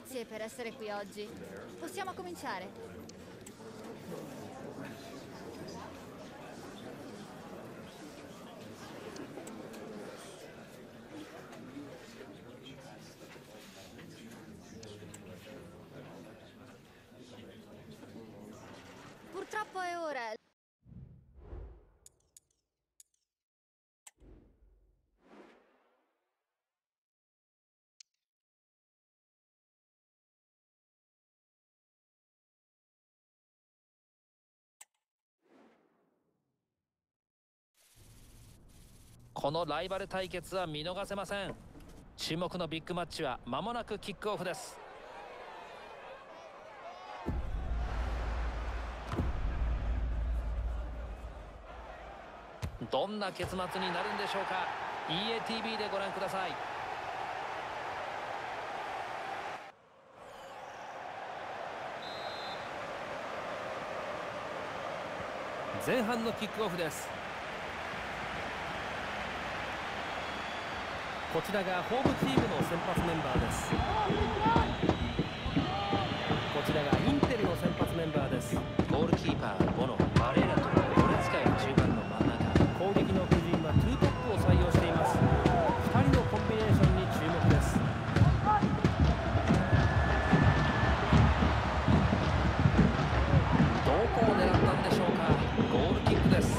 Grazie per essere qui oggi. Possiamo cominciare? Purtroppo è ora.このライバル対決は見逃せません。注目のビッグマッチは間もなくキックオフです。どんな結末になるんでしょうか。 EATV でご覧ください。前半のキックオフです。こちらがホームチームの先発メンバーです。こちらがインテルの先発メンバーです。ゴールキーパーボノ、バレーラとゴレツカが中盤の真ん中、攻撃の布陣は2トップを採用しています。2人のコンビネーションに注目です。どこを狙ったんでしょうか。ゴールキックです。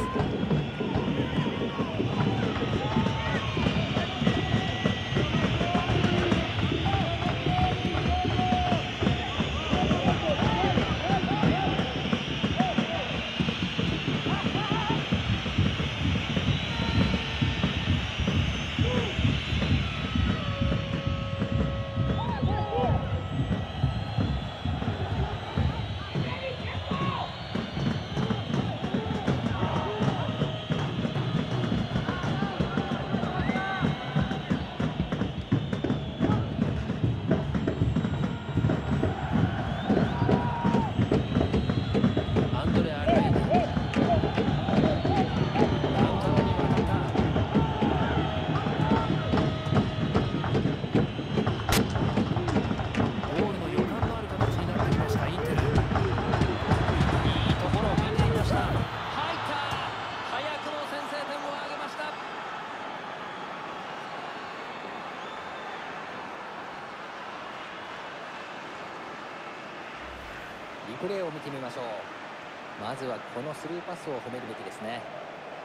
プレーを見てみましょう。まずはこのスルーパスを褒めるべきですね。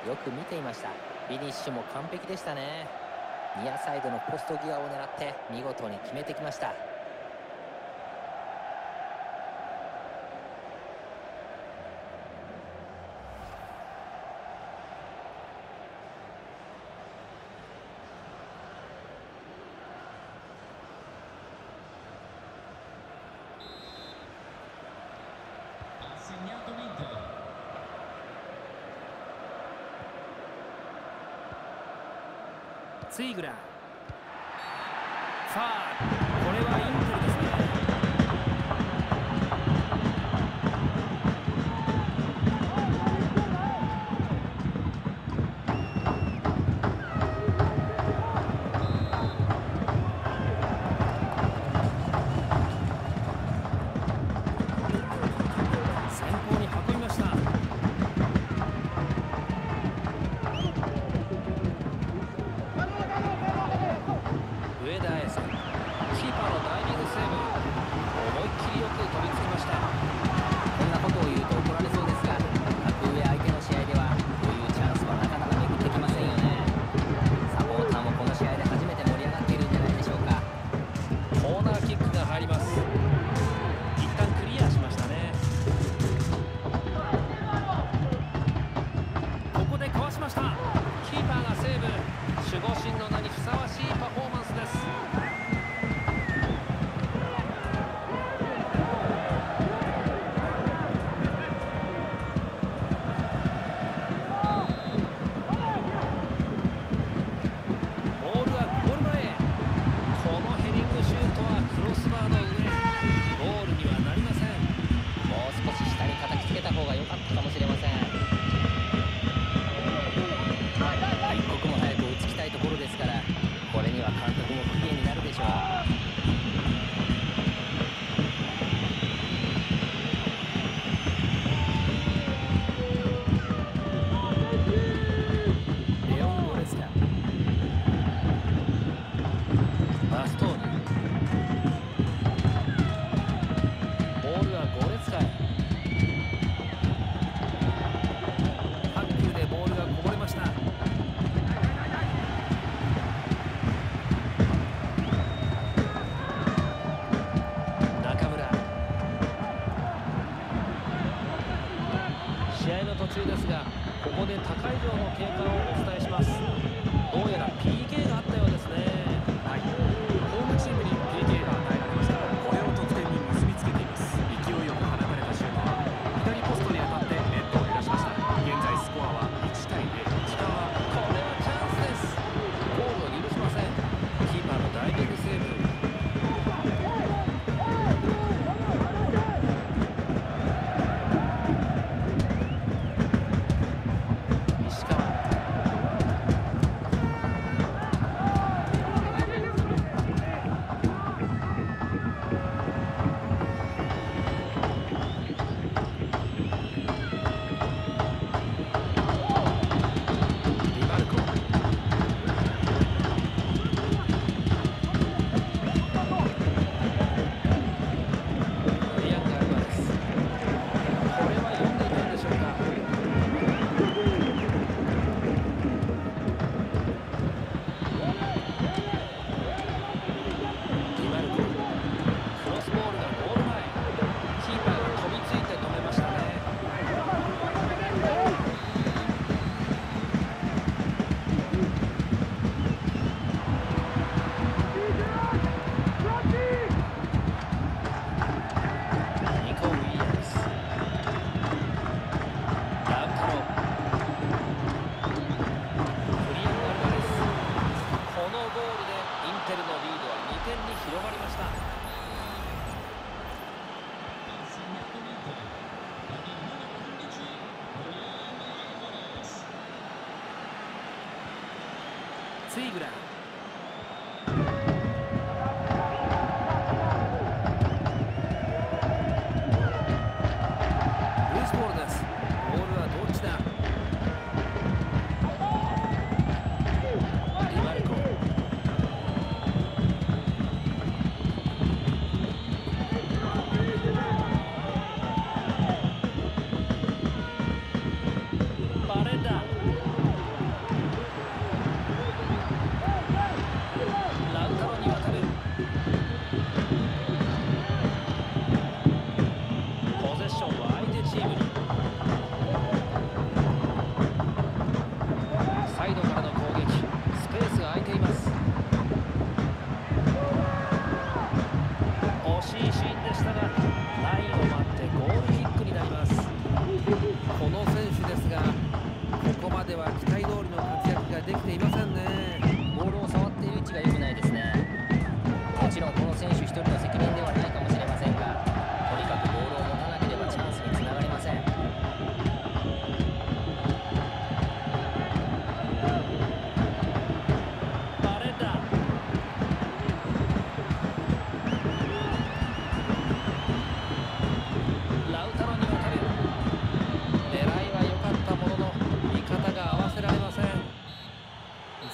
よく見ていました。フィニッシュも完璧でしたね。ニアサイドのポストギアを狙って見事に決めてきました。ツイグラー、さあこれはインテルですね。キーパーのダイビング途中ですが、ここで他会場の経過をお伝えします。どうやら PK があったようですね。はい、ホームチームに PK が与えられました。これを得点に結びつけています。勢いよく放たれたシュートは左ポストに当たってネットを揺らしました。現在スコアは1対0。時間はこれはチャンスです。ゴールを許しません。キーパーのダイビングセーブ。ツイグラー。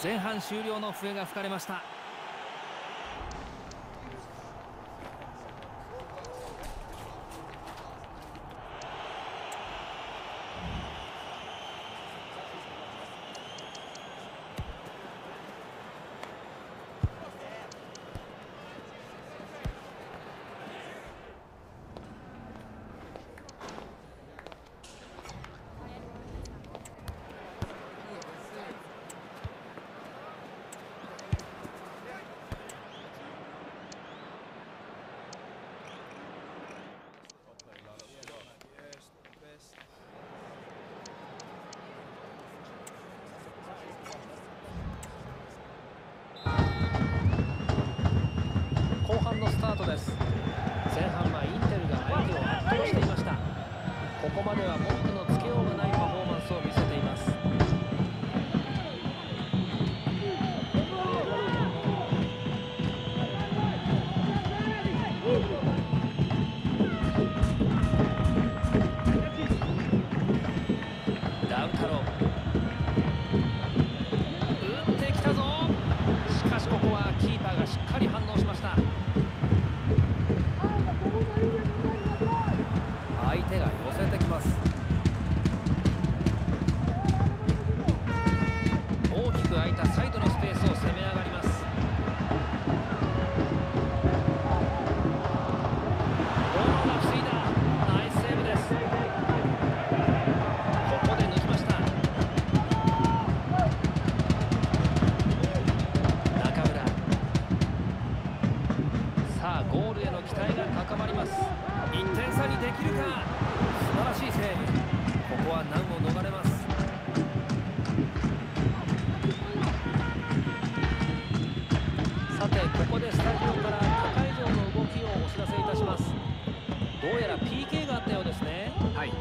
前半終了の笛が吹かれました。前半はインテルが相手を圧倒していました。ここまでは文句のつけようがないパフォーマンスを見せています。ダウタロ打ってきたぞ。しかしここはキーパーがしっかり反応しました。相手が寄せてきます。きるか。素晴らしいセーブ。ここは難を逃れます。さてここでスタジオから他会場の動きをお知らせいたします。どうやら PK があったようですね。はい、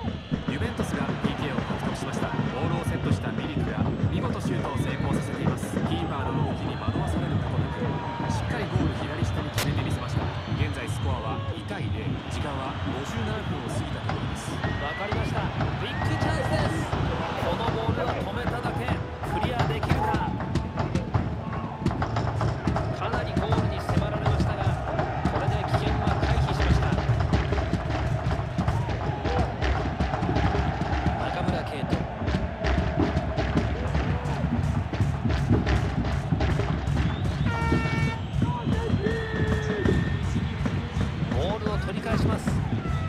ユベントスが PK を獲得しました。ボールをセットしたミリクが見事シュートを成功させています。キーパーの動きに惑わされることなくしっかりゴール左下に決めてみせました。現在スコアは2対0、時間は57分を過ぎたところです。わかりました。ビッグチャンスです。このボールは止めただけ。クリアできるか。かなりゴールに迫られましたが、これで危険は回避しました。中村敬斗、ボールを取り返します。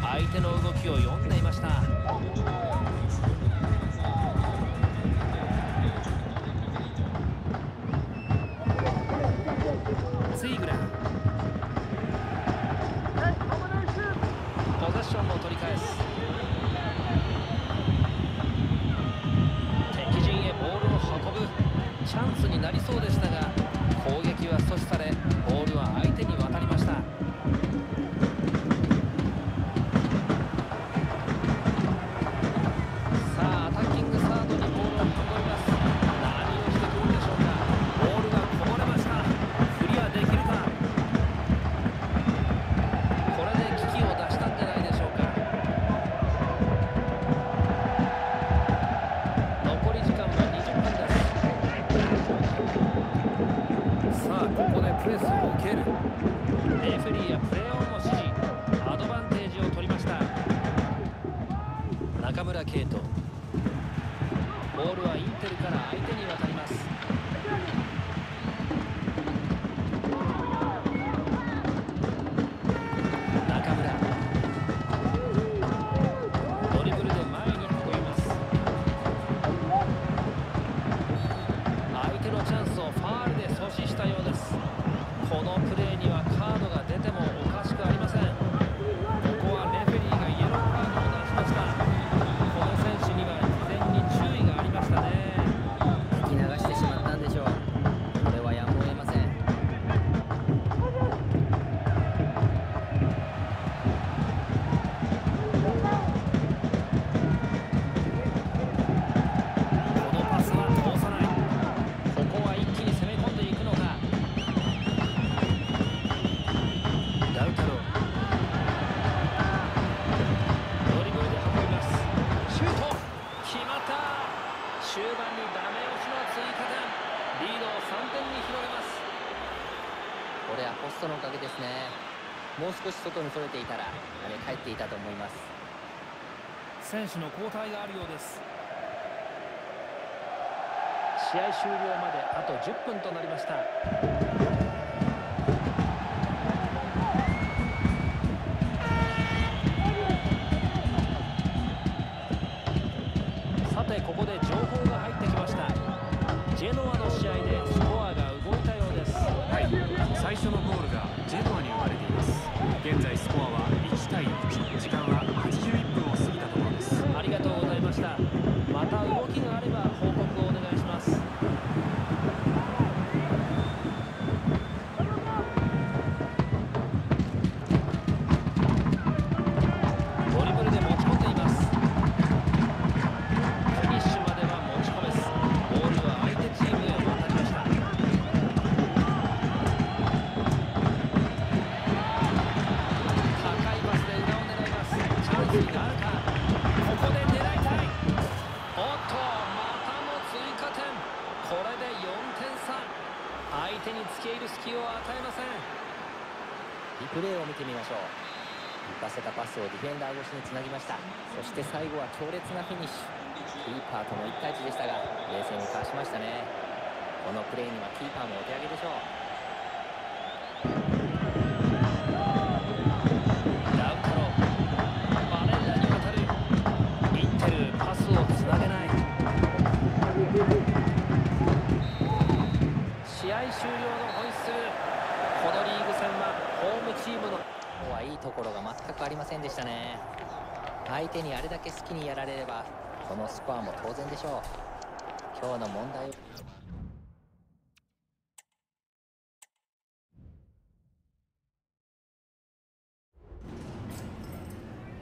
相手の動きを読んでいました。ツイグラ、ポゼッションを取り返す。敵陣へボールを運ぶチャンスになりそうでしたが、攻撃は阻止され、ボールは相手に渡りました。中村敬斗、ボールはインテルから相手に渡ります。中村、ドリブルで前に運びます。相手のチャンスをファールで阻止したようです。このプレーにはカードが出てもおかしくありません。これはポストのおかげですね。もう少し外にそれていたら帰っていたと思います。選手の交代があるようです。試合終了まであと10分となりました。さてここで情報が入ってきました。ジェノアの試合でスコアが動いたようです。はい、最初のゴールがジェノアに生まれています。現在スコアは1対1、時間は81分を過ぎたところです。ありがとうございました。また動きがあれば報告をお願いします。プレーを見てみましょう。浮かせたパスをディフェンダー越しにつなぎました。そして最後は強烈なフィニッシュ。キーパーとの1対1でしたが冷静にかわしましたね。このプレーにはキーパーもお手上げでしょう。いいところが全くありませんでしたね。相手にあれだけ好きにやられればこのスコアも当然でしょう。今日の問題を。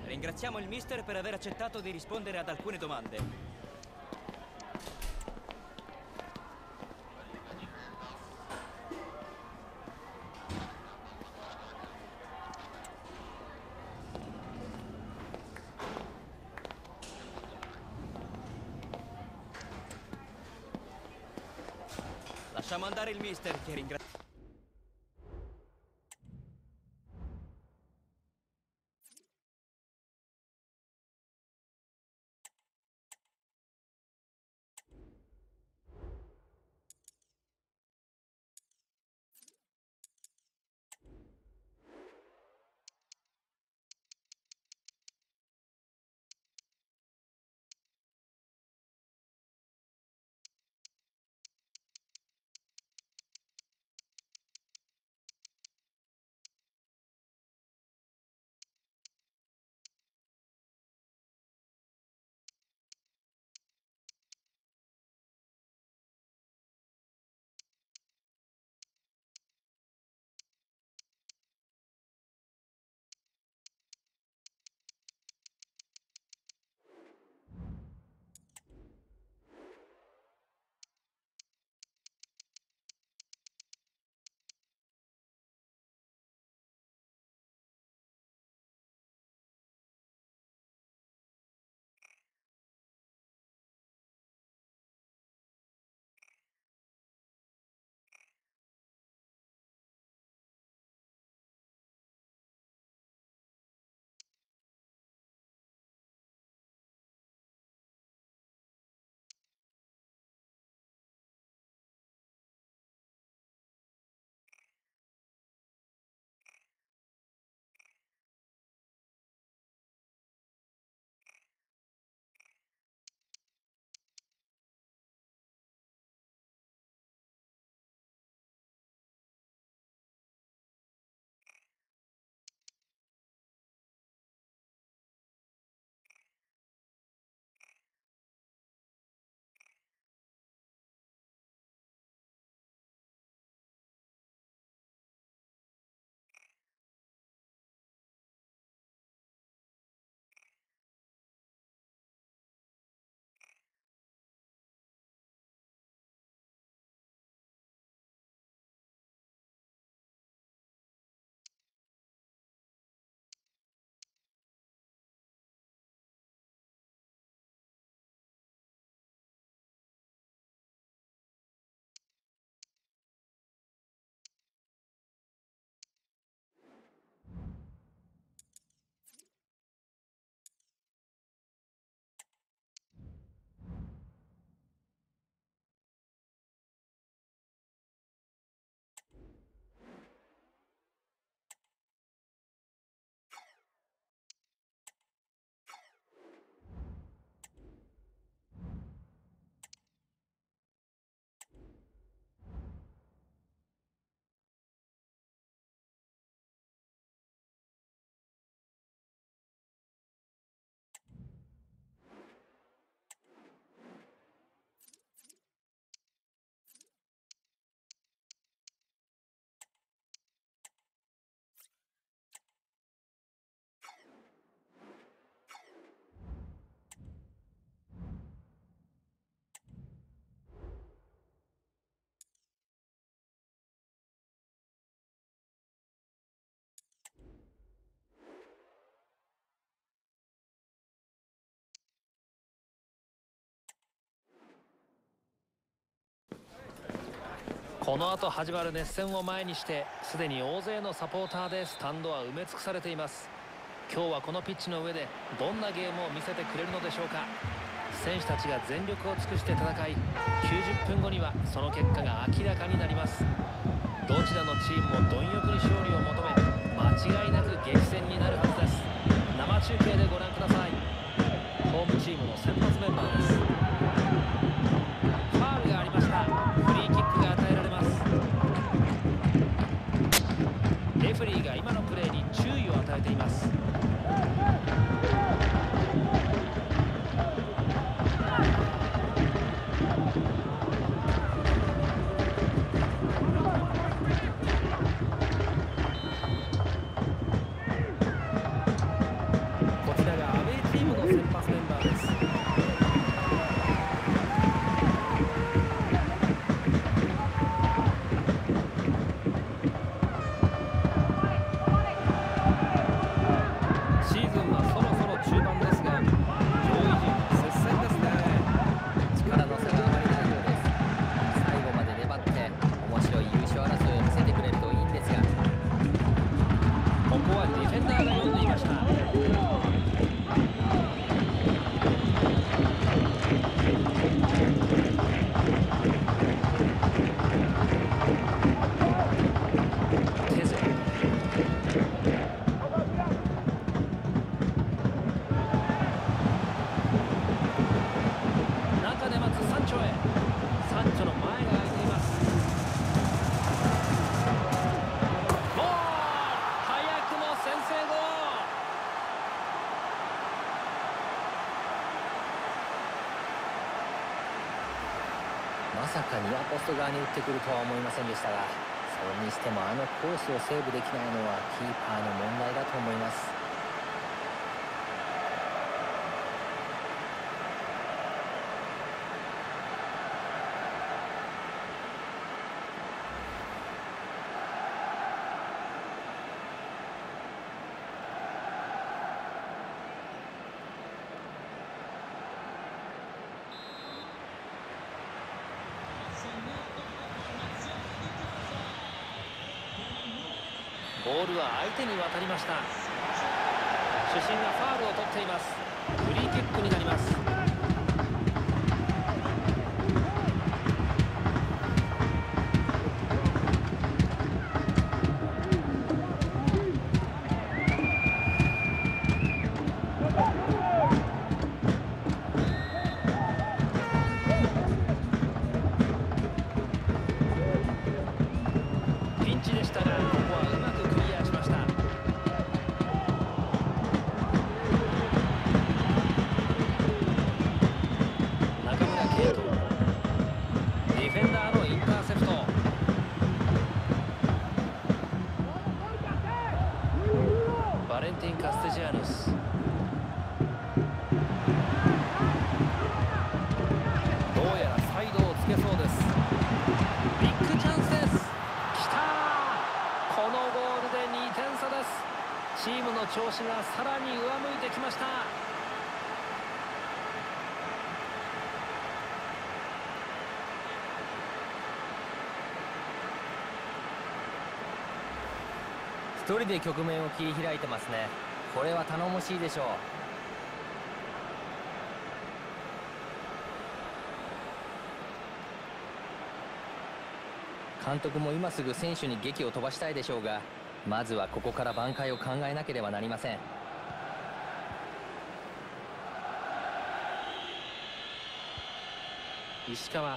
Ringraziamo il mister per aver accettato di rispondere ad alcune domande. Lasciamo andare il mister che ringrazia.この後始まる熱戦を前にしてすでに大勢のサポーターでスタンドは埋め尽くされています。今日はこのピッチの上でどんなゲームを見せてくれるのでしょうか。選手たちが全力を尽くして戦い、90分後にはその結果が明らかになります。どちらのチームも貪欲に勝利を求め、間違いなく激戦になるはずです。生中継でご覧ください。ホームチームの先発メンバーです。ファウルがありました。フリーキックが与えられます。レフェリーが今のプレーに注意を与えています。まさかにはポスト側に打ってくるとは思いませんでしたが、それにしてもあのコースをセーブできないのはキーパーの問題だと思います。ボールは相手に渡りました。主審がファウルを取っています。フリーキックになります。ピンチでしたが、チームの調子がさらに上向いてきました。一人で局面を切り開いてますね。これは頼もしいでしょう。監督も今すぐ選手に檄を飛ばしたいでしょうが、まずはここから挽回を考えなければなりません。石川、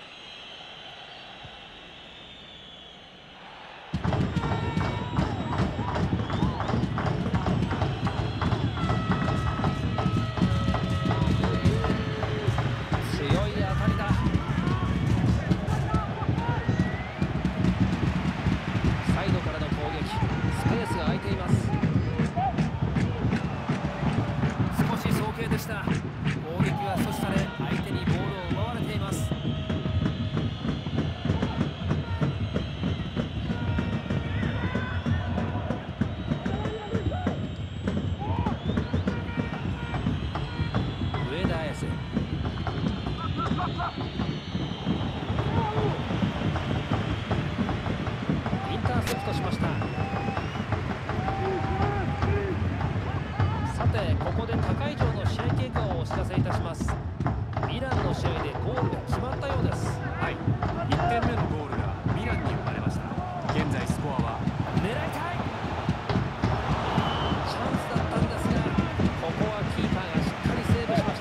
強い当たりだ。サイドからの攻撃、スペースが空いています。少し早計でした。攻撃は阻止され、相手にボールを奪われています。上田綺世、インターセプトしました。ここで他会場の試合経過をお知らせいたします。ミランの試合でゴールが決まったようです。はい、1点目のゴールがミランに生まれました。現在スコアは狙いたいチャンスだったんですが、ここはキーパーがしっかりセーブしま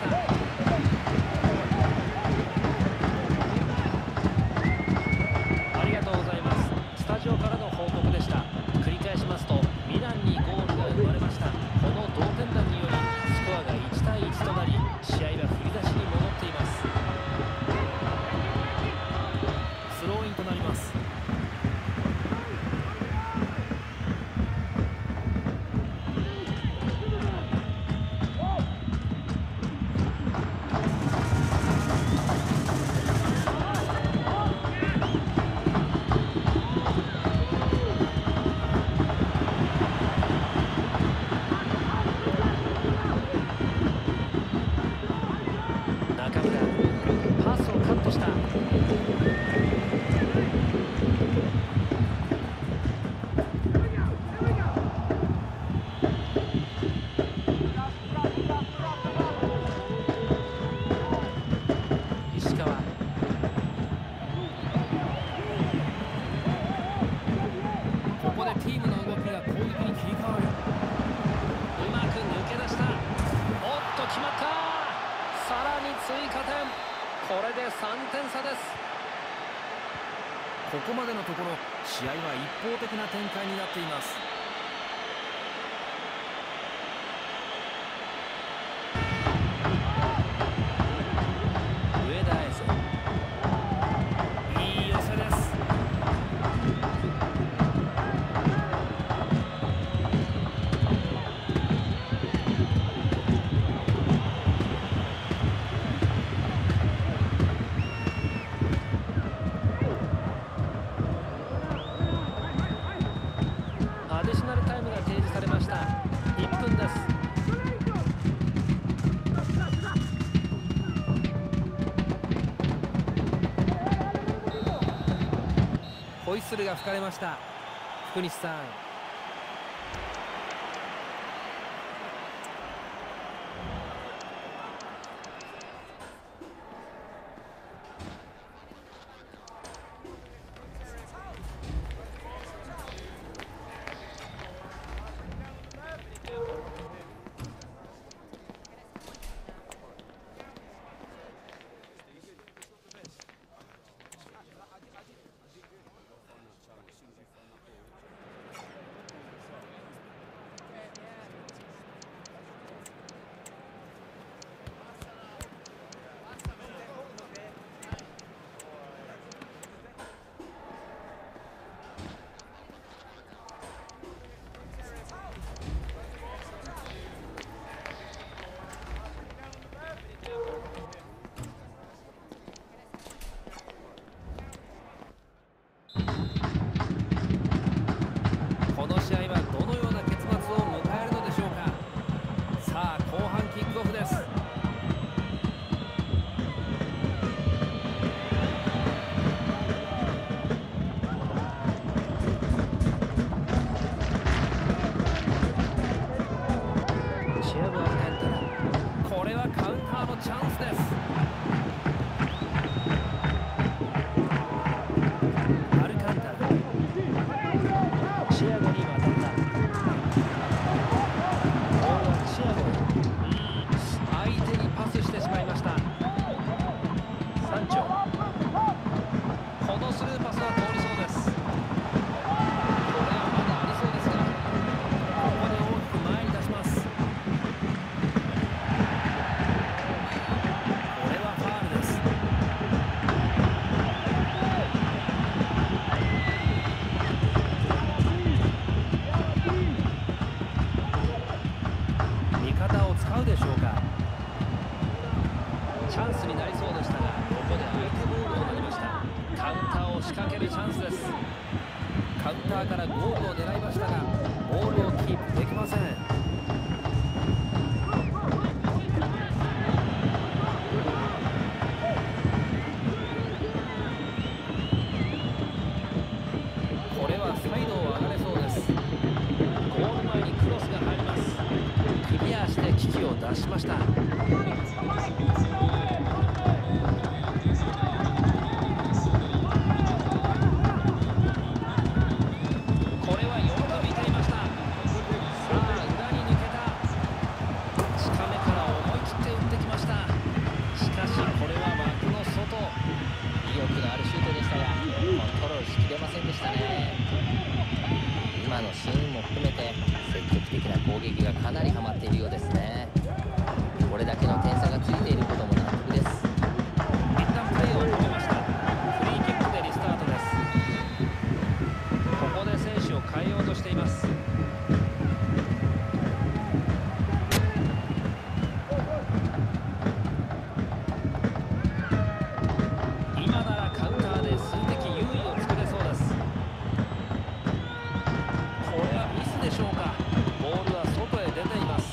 した。ありがとうございます。スタジオからの報告でした。繰り返しますと、ミランにゴールが生まれました。この同点弾によりスコアが1対1となり、試合は振り出しに戻っています。スローインとなります。これで3点差です。ここまでのところ、試合は一方的な展開になっています。上田綺世。ッスルが吹かれました。福西さん、ボールは外へ出ています。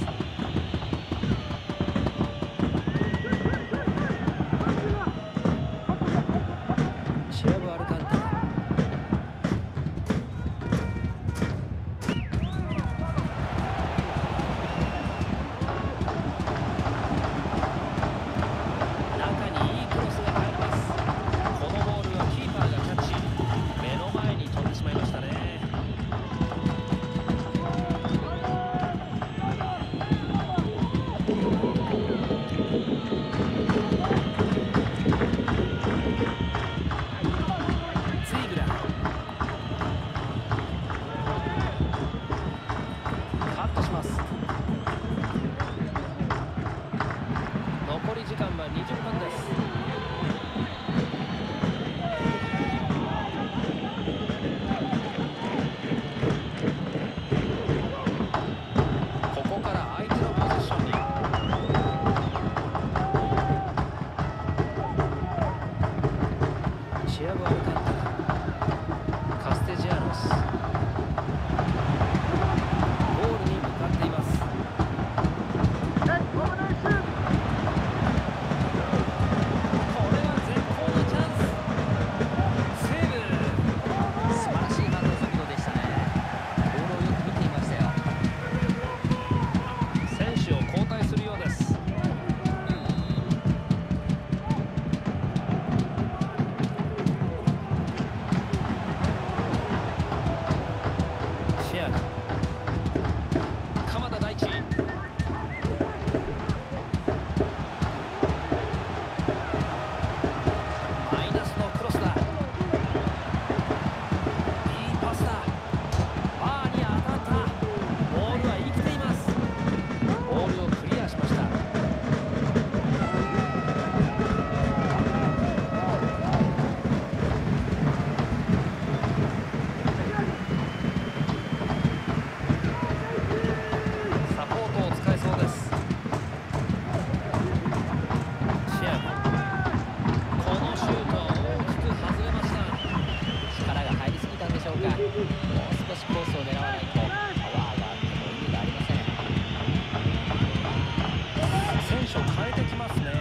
所を変えてきますね。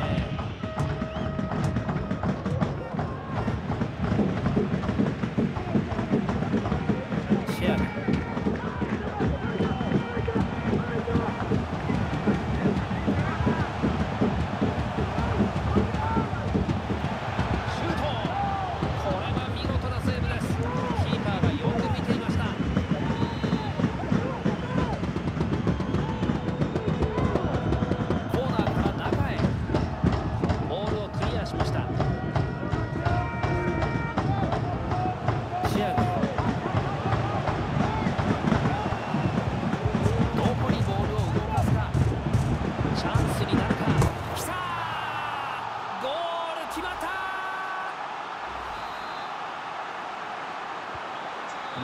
シェアル、シュート、これは見事なセーブです。キーパーがよく見ていました。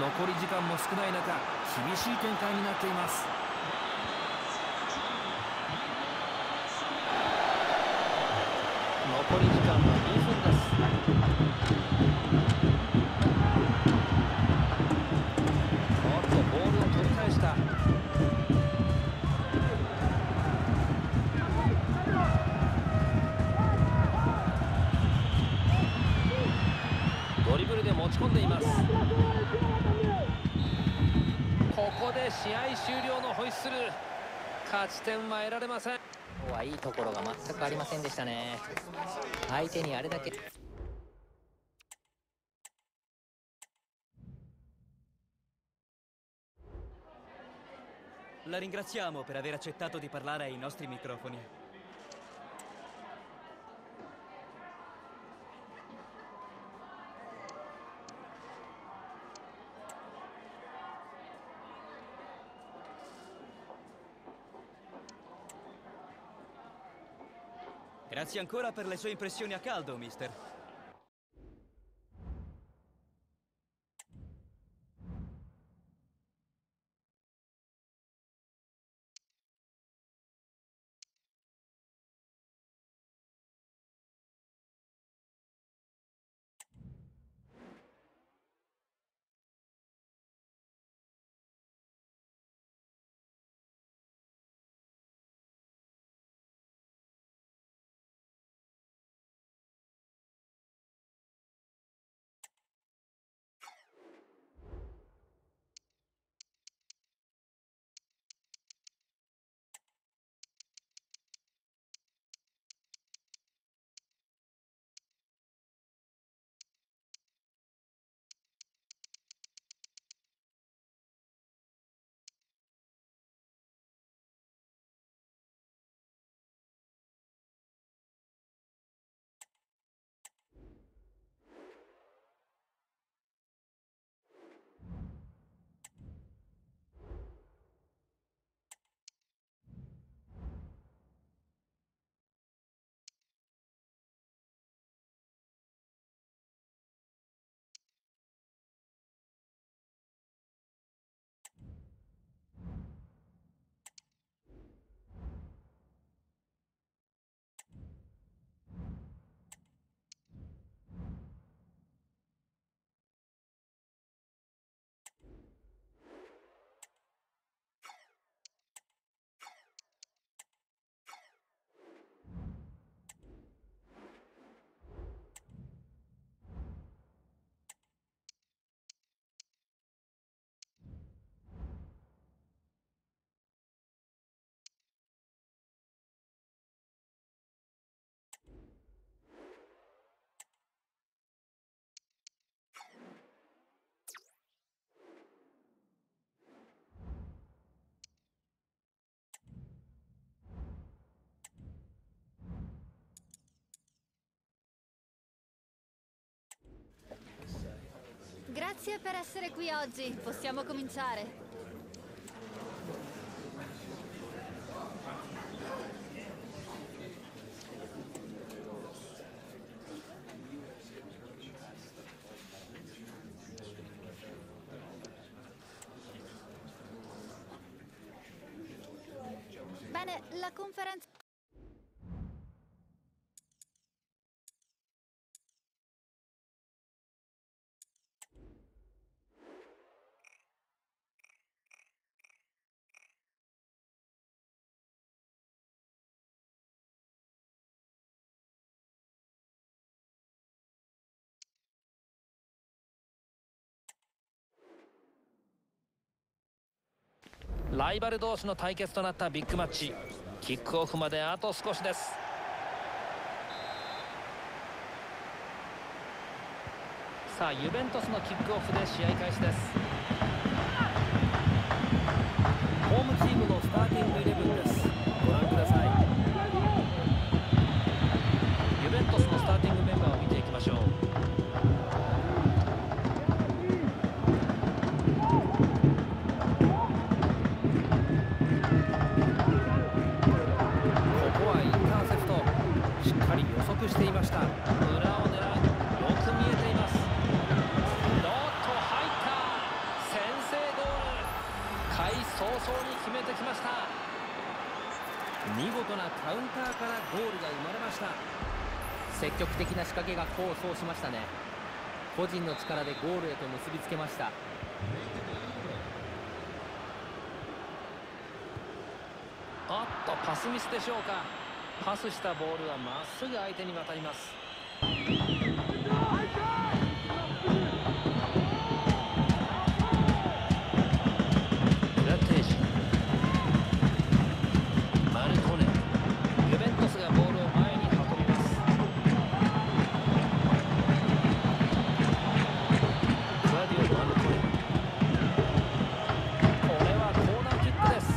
残り時間も少ない中、厳しい展開になっています。残り時間も2分です。おっと、ボールを取り返した。ドリブルで持ち込んでいます。ここで試合終了のホイッスル。勝ち点は得られません。今日はいいところが全くありませんでしたね。相手にあれだけ。La ringraziamo per aver accettato di parlare ai nostri microfoni. Grazie ancora per le sue impressioni a caldo, mister. Grazie per essere qui oggi, possiamo cominciare. Bene, la conferenza... ライバル同士の対決となったビッグマッチ、キックオフまであと少しです。さあユベントスのキックオフで試合開始です。ホームチームのスターティングイレブンです。ご覧ください。ユベントスのスターティングメンバーを見ていきましょう。していました。裏を狙う。よく見えています。ドッと入った。先制ゴール。開始早々に決めてきました。見事なカウンターからゴールが生まれました。積極的な仕掛けが功を奏しましたね。個人の力でゴールへと結びつけました。あっとパスミスでしょうか。パスしたボールはまっすぐ相手に渡ります。ラテージ、マルコネ、ユベントスがボールを前に運びます。クラディオ・マルコネ、これはコーナーキックです。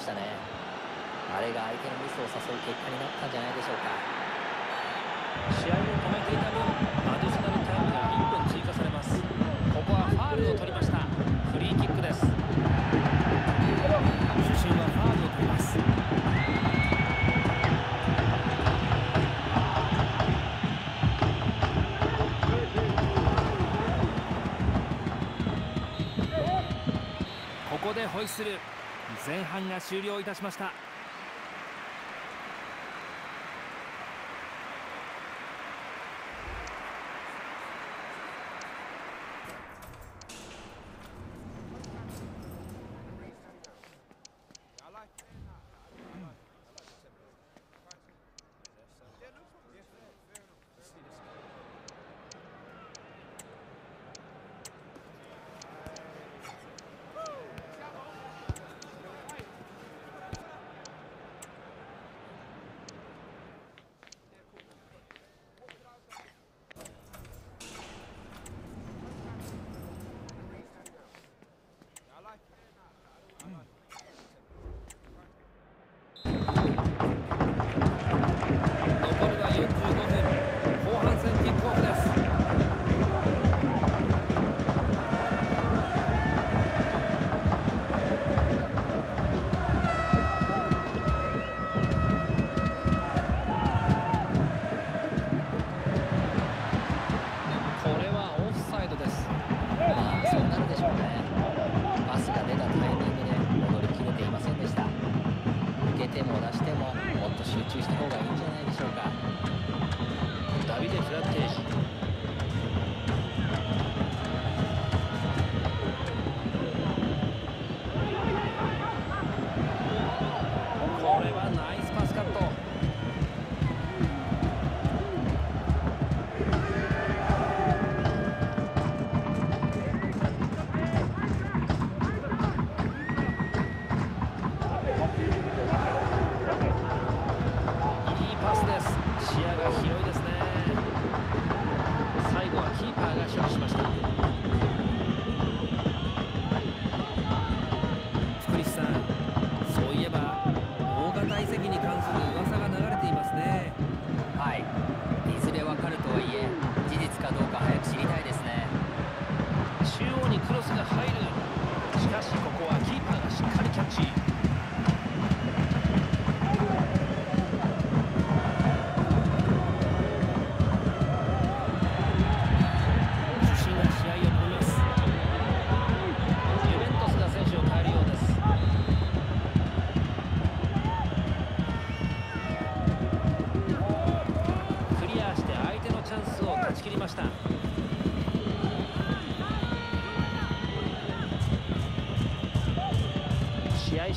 ましたね。あれが相手のミスを誘う結果になったんじゃないでしょうか。試合を止めていた分、アディショナルタイムが1分追加されます。ここはファールを取りました。フリーキックです。主審はファールを取ります。ここでホイッスル。前半が終了いたしました。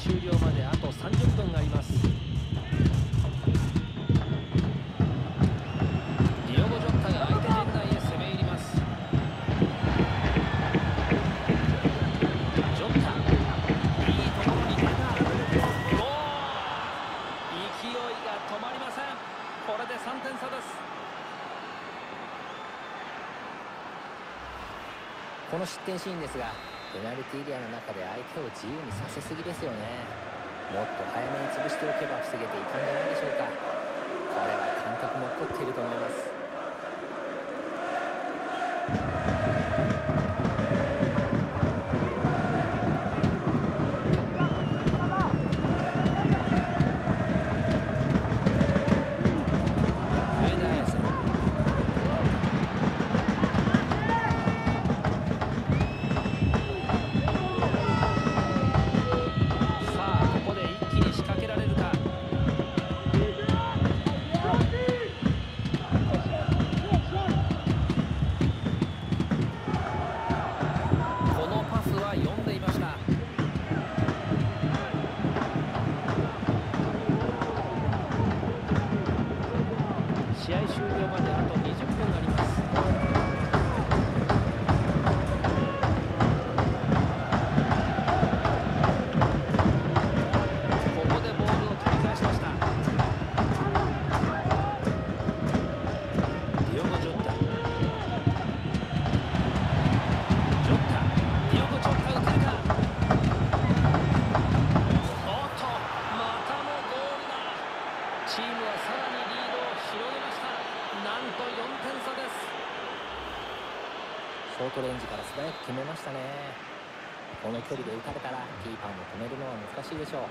終了まであと30分あります。ディオゴ・ジョッタが相手陣内へ攻め入ります。ジョッタ、いいところに出た。ゴー、勢いが止まりません。これで3点差です。この失点シーンですが、ペナルティーエリアの中で相手を自由にさせすぎですよね。もっと早めに潰しておけば防げていたんじゃないでしょうか。これは感覚も取っていると思います。チームはさらにリードを広げました。なんと4点差です。ショートレンジから素早く決めましたね。この距離で打たれたらキーパーも止めるのは難しいでしょう。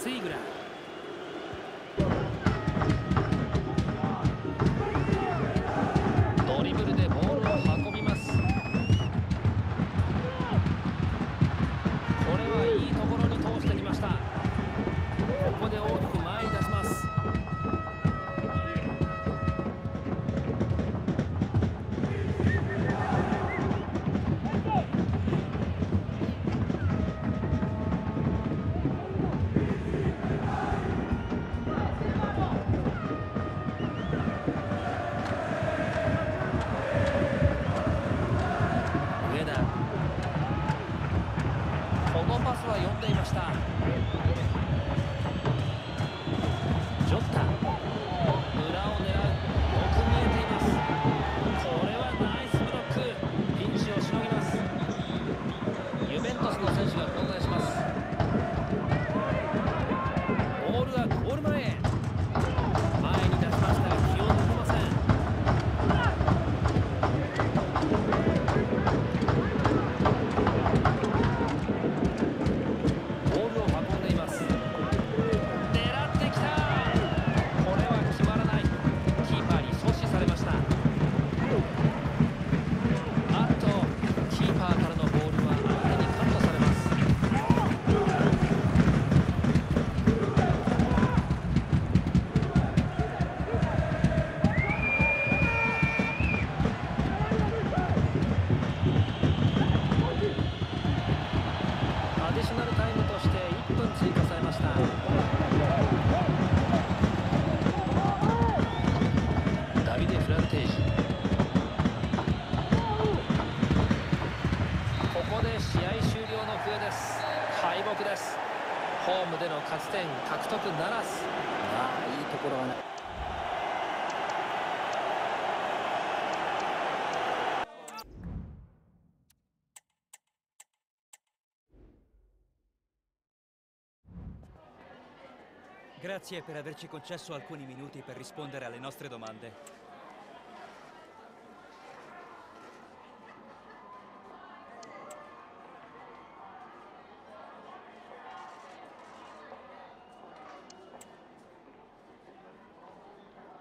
ツイグラー、ドリブルでボールを運びます。これはいいところに通してきました。ここで大きく前に出します。Grazie per averci concesso alcuni minuti per rispondere alle nostre domande.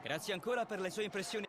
Grazie ancora per le sue impressioni.